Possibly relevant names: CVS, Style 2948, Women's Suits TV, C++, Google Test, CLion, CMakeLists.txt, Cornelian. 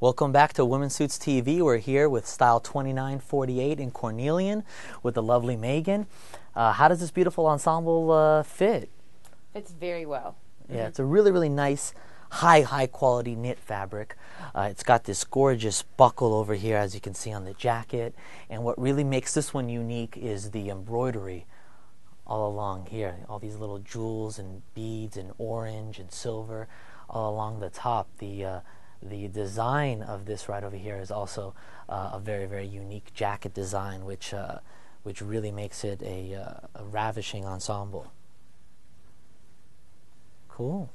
Welcome back to Women's Suits TV. We're here with Style 2948 in Cornelian with the lovely Megan. How does this beautiful ensemble fit? Fits very well. Yeah, it's a really nice, high quality knit fabric. It's got this gorgeous buckle over here, as you can see on the jacket. And what really makes this one unique is the embroidery all along here. All these little jewels and beads and orange and silver all along the top. The design of this right over here is also a very unique jacket design, which really makes it a ravishing ensemble. Cool.